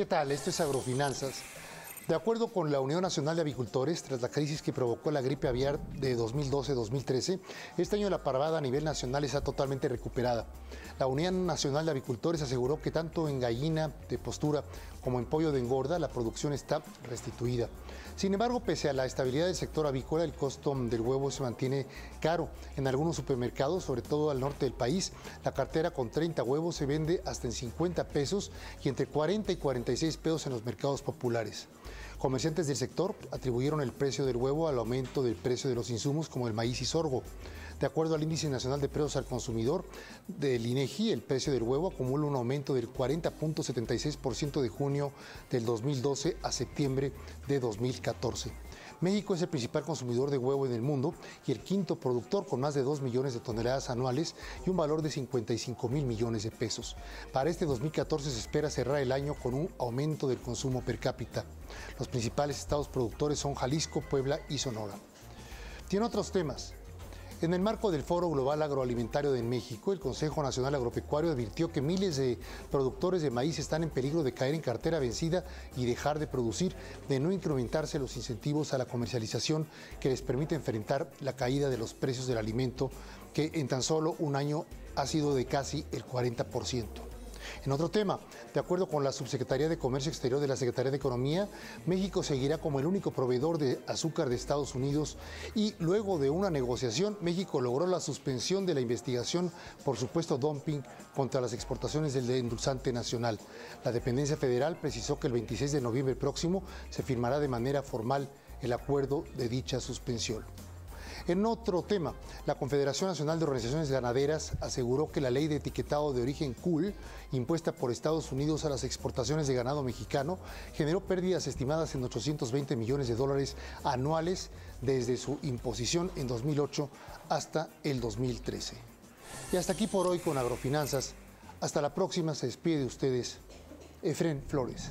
¿Qué tal? Esto es Agrofinanzas. De acuerdo con la Unión Nacional de Avicultores, tras la crisis que provocó la gripe aviar de 2012-2013, este año la parvada a nivel nacional está totalmente recuperada. La Unión Nacional de Avicultores aseguró que tanto en gallina de postura como en pollo de engorda la producción está restituida. Sin embargo, pese a la estabilidad del sector avícola, el costo del huevo se mantiene caro. En algunos supermercados, sobre todo al norte del país, la cartera con 30 huevos se vende hasta en 50 pesos y entre 40 y 46 pesos en los mercados populares. Comerciantes del sector atribuyeron el precio del huevo al aumento del precio de los insumos como el maíz y sorgo. De acuerdo al Índice Nacional de Precios al Consumidor del INEGI, el precio del huevo acumula un aumento del 40.76% de junio del 2012 a septiembre de 2014. México es el principal consumidor de huevo en el mundo y el quinto productor con más de 2 millones de toneladas anuales y un valor de 55,000 millones de pesos. Para este 2014 se espera cerrar el año con un aumento del consumo per cápita. Los principales estados productores son Jalisco, Puebla y Sonora. Tiene otros temas. En el marco del Foro Global Agroalimentario de México, el Consejo Nacional Agropecuario advirtió que miles de productores de maíz están en peligro de caer en cartera vencida y dejar de producir, de no incrementarse los incentivos a la comercialización que les permite enfrentar la caída de los precios del alimento, que en tan solo un año ha sido de casi el 40%. En otro tema, de acuerdo con la Subsecretaría de Comercio Exterior de la Secretaría de Economía, México seguirá como el único proveedor de azúcar de Estados Unidos y luego de una negociación, México logró la suspensión de la investigación por supuesto dumping contra las exportaciones del endulzante nacional. La dependencia federal precisó que el 26 de noviembre próximo se firmará de manera formal el acuerdo de dicha suspensión. En otro tema, la Confederación Nacional de Organizaciones Ganaderas aseguró que la ley de etiquetado de origen COOL, impuesta por Estados Unidos a las exportaciones de ganado mexicano, generó pérdidas estimadas en $820 millones anuales desde su imposición en 2008 hasta el 2013. Y hasta aquí por hoy con Agrofinanzas. Hasta la próxima, se despide de ustedes Efrén Flores.